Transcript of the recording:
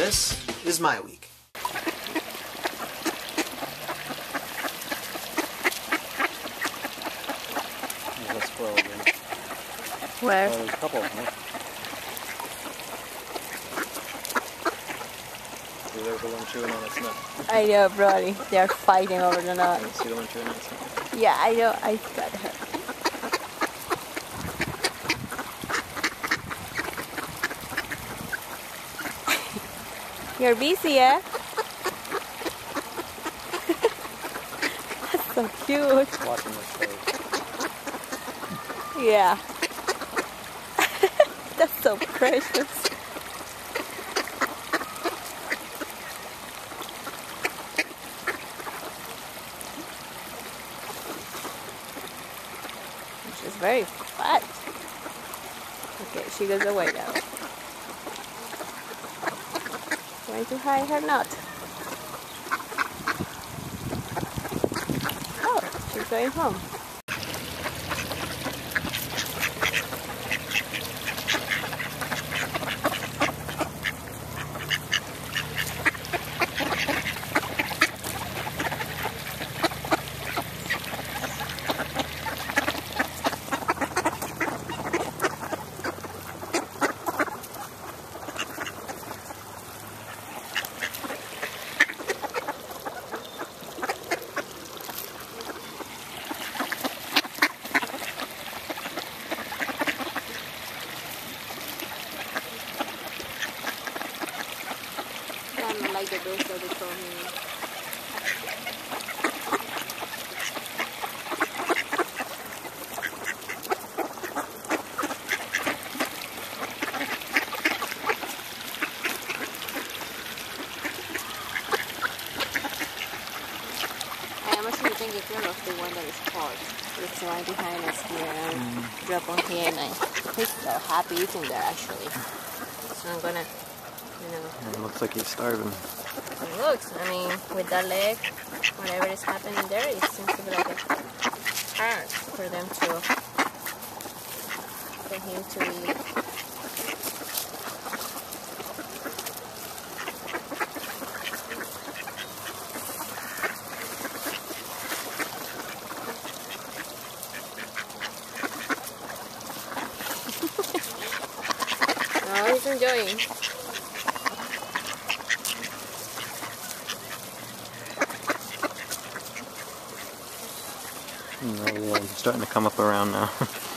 This is my week. There's a squirrel again. Where? Oh, there's a couple of them. See, there's the one chewing on its nut. I know, Brody. They're fighting over the nut. See the one chewing on its nut? Yeah, I know. I got her. You're busy, eh? That's so cute. Watching this thing. Yeah. That's so precious. She's very fat. Okay, she goes away now. Trying to hide her nut. Oh, she's going home. The ghost of the I am actually thinking if you're not the one that is caught, it's right behind us here and drop on here, and he's so happy eating there actually. So I'm gonna, you know. It looks like he's starving. It looks, I mean, with that leg, whatever is happening there, it seems to be like it's hard for them to, for him to eat. Oh, he's enjoying. Starting to come up around now.